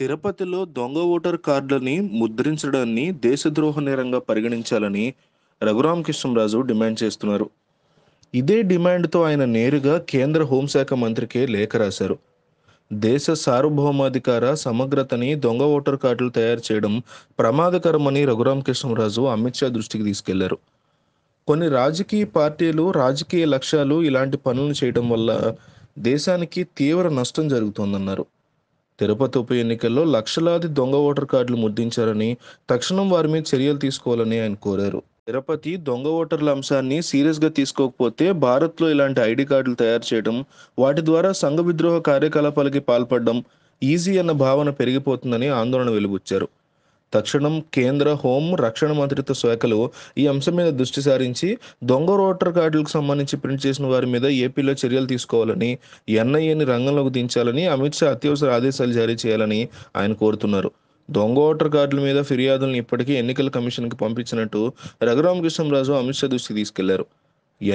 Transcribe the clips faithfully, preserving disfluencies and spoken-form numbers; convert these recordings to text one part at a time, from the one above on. తిరుపతిలో దొంగ ఓటర్ కార్డులని ముద్రించడాన్ని దేశద్రోహ నేరంగా పరిగణించాలని రఘురామ కృష్ణరాజు డిమాండ్ చేస్తున్నారు. ఇదే డిమాండ్తో ఆయన నేరుగా కేంద్ర హోంశాఖ మంత్రికే లేఖ రాశారు. దేశ సార్వభౌమాధికార సమగ్రతని దొంగ ఓటర్ కార్డులు తయారు చేయడం ప్రమాదకరమని రఘురామ కృష్ణరాజు అమిత్ షా దృష్టికి తీసుకెళ్లారు. కొన్ని రాజకీయ పార్టీలు, రాజకీయ లక్ష్యాలు ఇలాంటి పనులను చేయడం వల్ల దేశానికి తీవ్ర నష్టం జరుగుతోందన్నారు. తిరుపతి ఉప ఎన్నికల్లో లక్షలాది దొంగ ఓటర్ కార్డులు ముద్రించారని, తక్షణం వారి మీద చర్యలు తీసుకోవాలని ఆయన కోరారు. తిరుపతి దొంగ ఓటర్ల అంశాన్ని సీరియస్గా తీసుకోకపోతే భారత్లో ఇలాంటి ఐడి కార్డులు తయారు చేయడం, వాటి ద్వారా సంఘ విద్రోహ కార్యకలాపాలకి పాల్పడడం ఈజీ అన్న భావన పెరిగిపోతుందని ఆందోళన వెలుబుచ్చారు. తక్షణం కేంద్ర హోం, రక్షణ మంత్రిత్వ శాఖలు ఈ అంశం మీద దృష్టి సారించి దొంగ ఓటర్ కార్డులకు సంబంధించి ప్రింట్ చేసిన వారి మీద ఏపీలో చర్యలు తీసుకోవాలని, ఎన్ఐఏని రంగంలోకి దించాలని అమిత్ షా అత్యవసర ఆదేశాలు జారీ చేయాలని ఆయన కోరుతున్నారు. దొంగ ఓటర్ కార్డుల మీద ఫిర్యాదులను ఇప్పటికీ ఎన్నికల కమిషన్కి పంపించినట్టు రఘురామ కృష్ణరాజు అమిత్ షా దృష్టికి తీసుకెళ్లారు.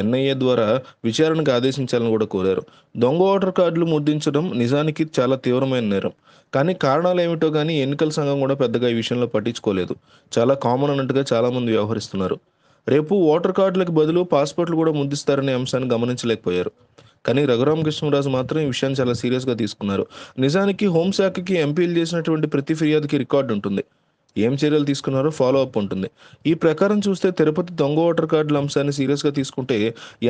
ఎన్ఐఏ ద్వారా విచారణకు ఆదేశించాలని కూడా కోరారు. దొంగ ఓటర్ కార్డులు ముద్రించడం నిజానికి చాలా తీవ్రమైన నేరం, కానీ కారణాలు ఏమిటో కానీ ఎన్నికల సంఘం కూడా పెద్దగా ఈ విషయంలో పట్టించుకోలేదు. చాలా కామన్ అన్నట్టుగా చాలామంది వ్యవహరిస్తున్నారు. రేపు ఓటర్ కార్డులకు బదులు పాస్పోర్ట్లు కూడా ముద్రిస్తారనే అంశాన్ని గమనించలేకపోయారు. కానీ రఘురామ కృష్ణరాజు మాత్రం ఈ విషయాన్ని చాలా సీరియస్గా తీసుకున్నారు. నిజానికి హోంశాఖకి ఎంపీలు చేసినటువంటి ప్రతి ఫిర్యాదుకి రికార్డు ఉంటుంది, ఏం చర్యలు తీసుకున్నారో ఫాలో అప్ ఉంటుంది. ఈ ప్రకారం చూస్తే తిరుపతి దొంగ ఓటర్ కార్డుల అంశాన్ని సీరియస్గా తీసుకుంటే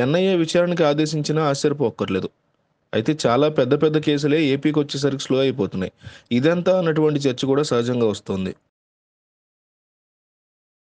ఎన్ఐఏ విచారణకి ఆదేశించినా ఆశ్చర్యపోక్కర్లేదు. అయితే చాలా పెద్ద పెద్ద కేసులే ఏపీకి వచ్చేసరికి స్లో అయిపోతున్నాయి. ఇదంతా అన్నటువంటి చర్చ కూడా సహజంగా వస్తుంది.